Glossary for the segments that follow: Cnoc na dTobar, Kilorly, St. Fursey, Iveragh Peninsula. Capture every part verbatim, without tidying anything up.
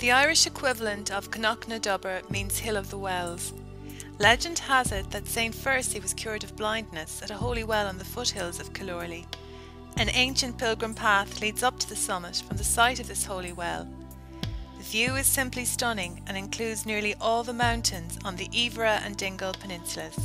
The Irish equivalent of Cnoc na dTobar means Hill of the Wells. Legend has it that Saint Fursey was cured of blindness at a holy well on the foothills of Kilorly. An ancient pilgrim path leads up to the summit from the site of this holy well. The view is simply stunning and includes nearly all the mountains on the Iveragh and Dingle peninsulas.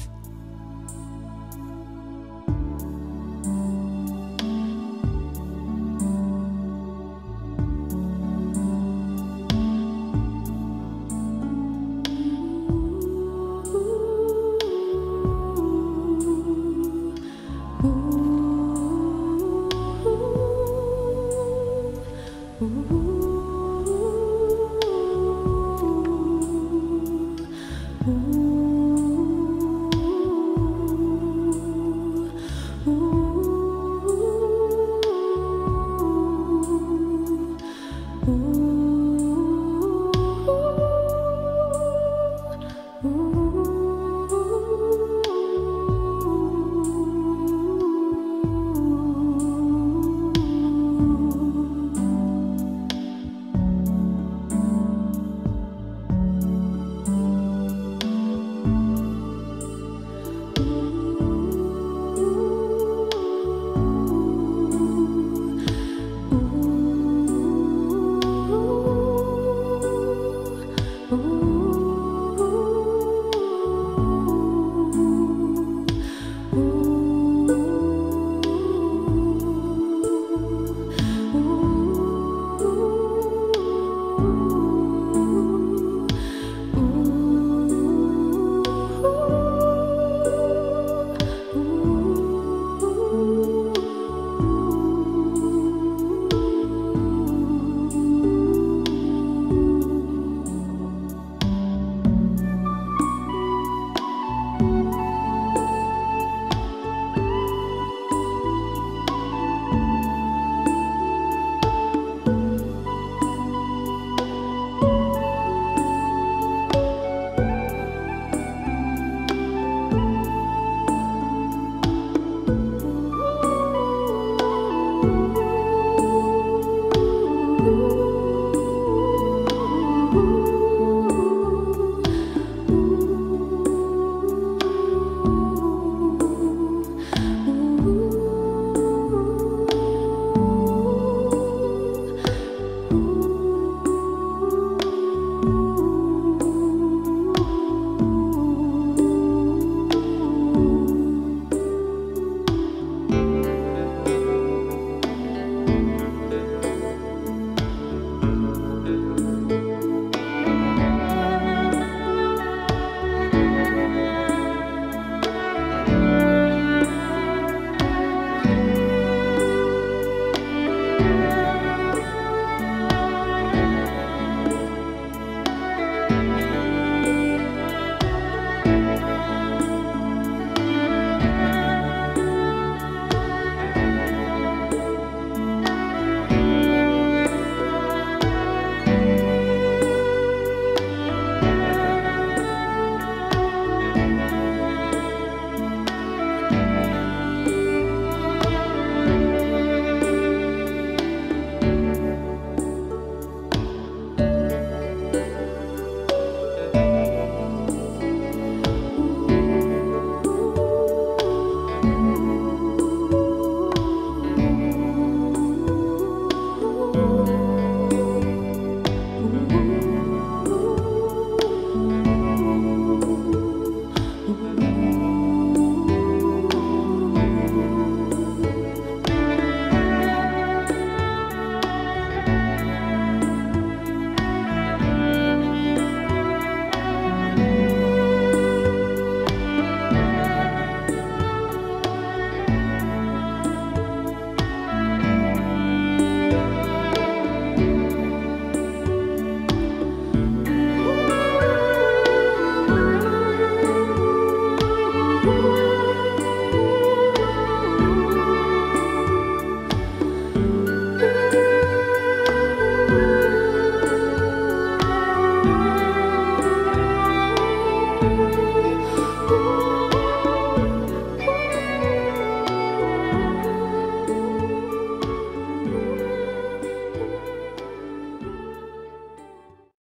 Ooh.